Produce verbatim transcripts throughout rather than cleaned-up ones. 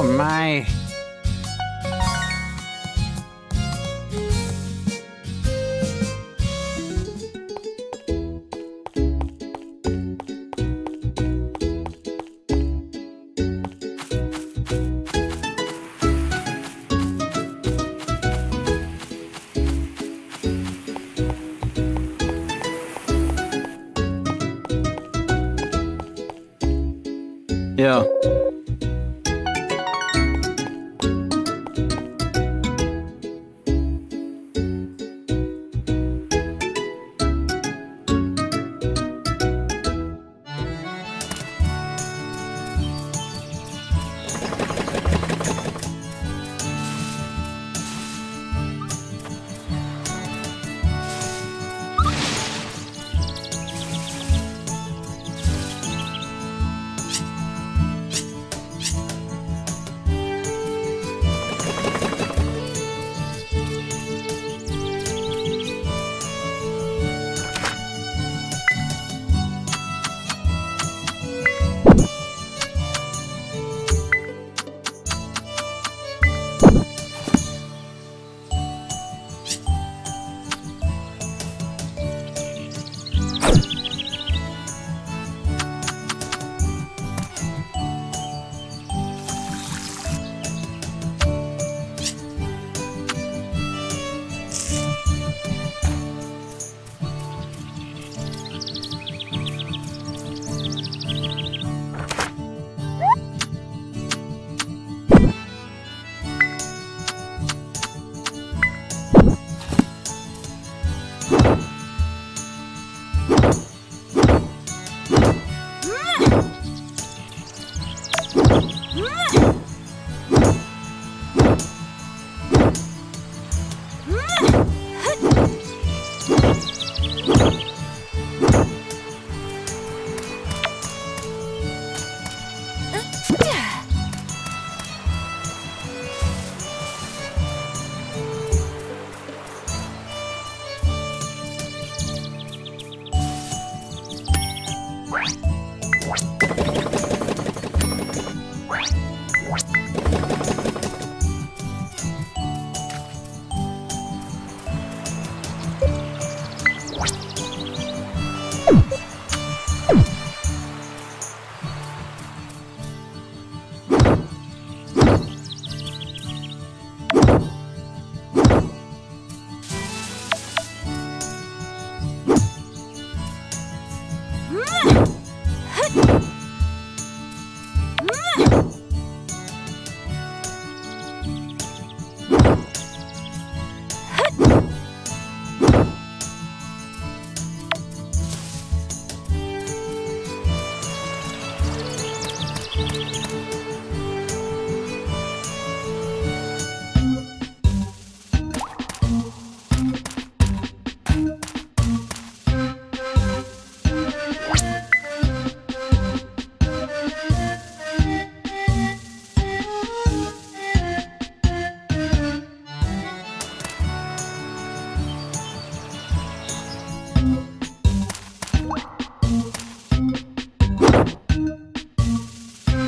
Oh my. Yeah.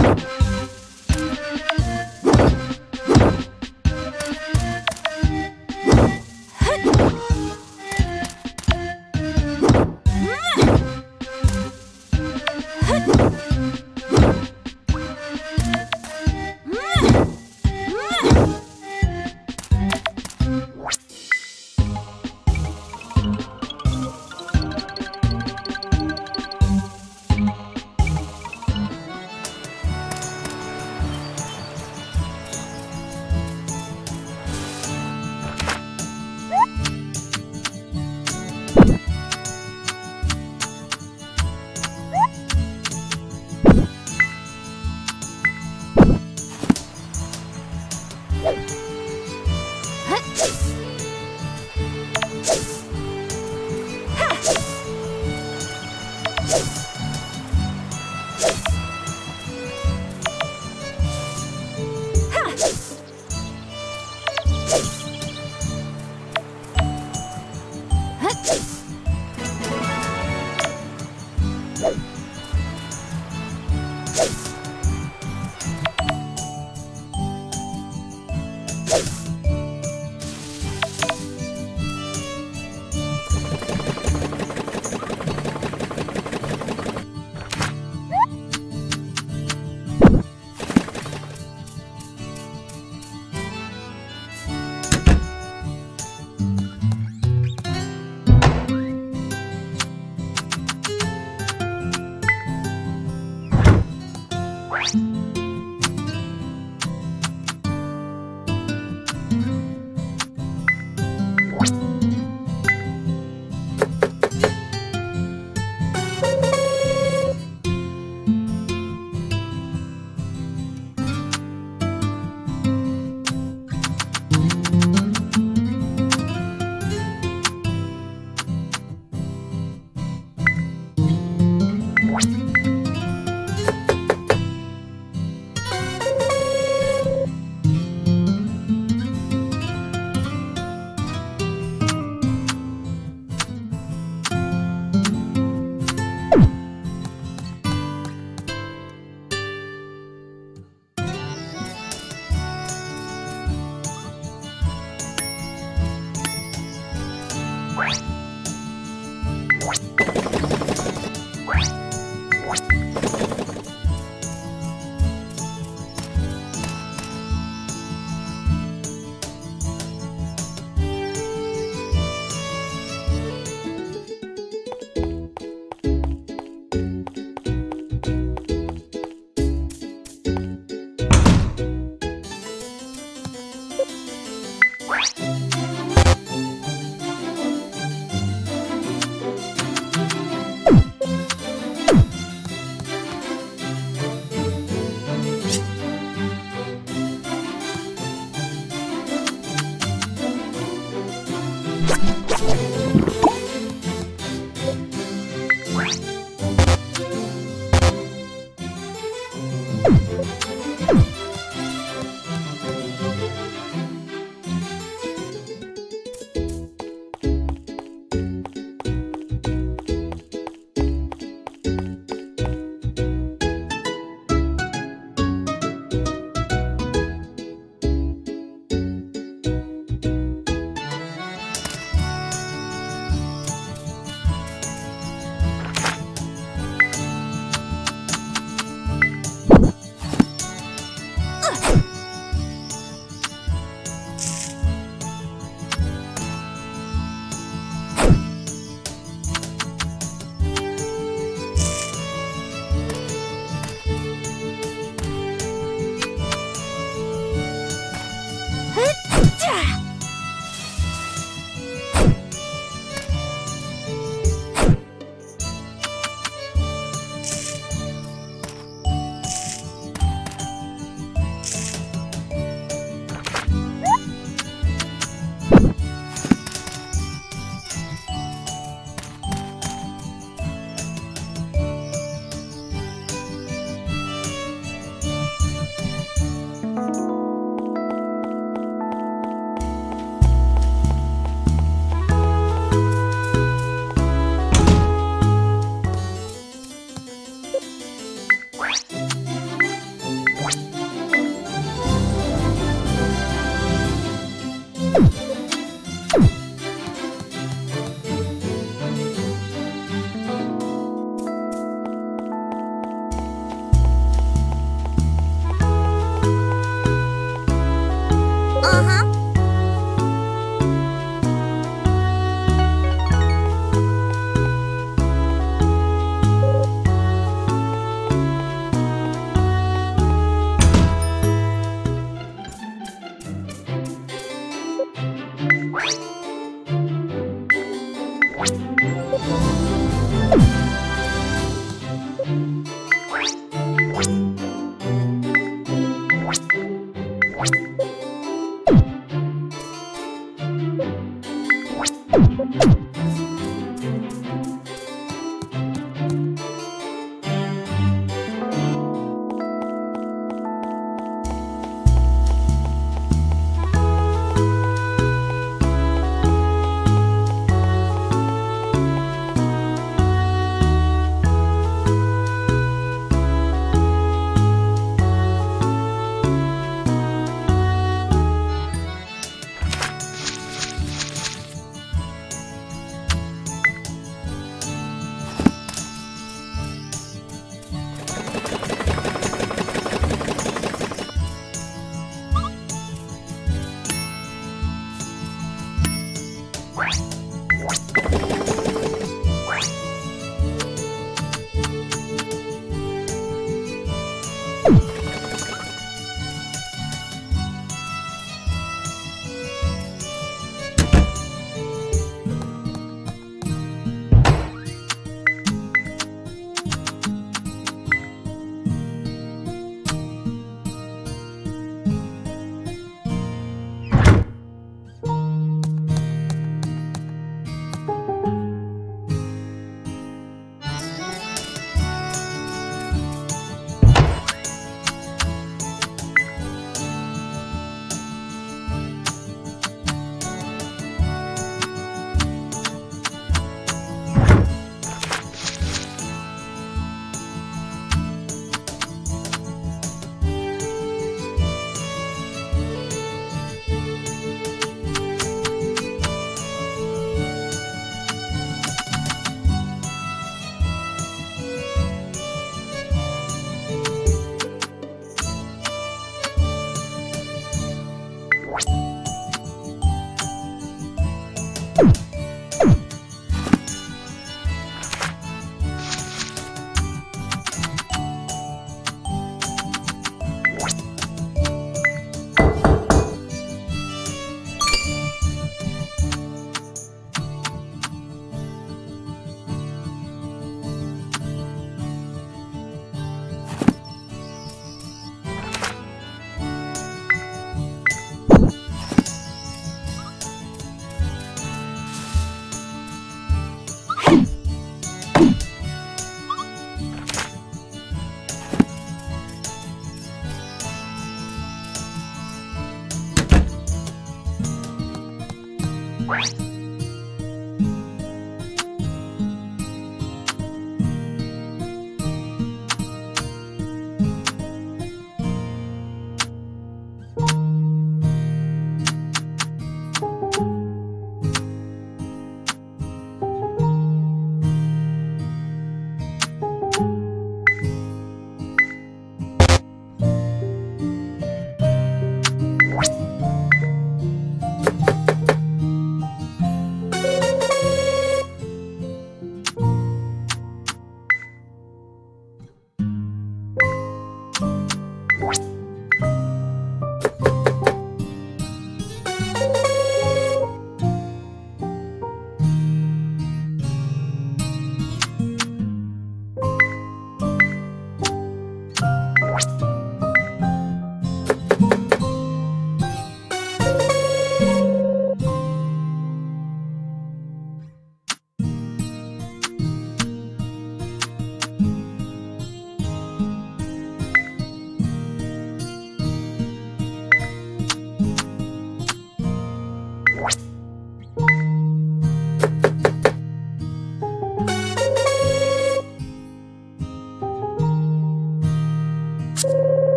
You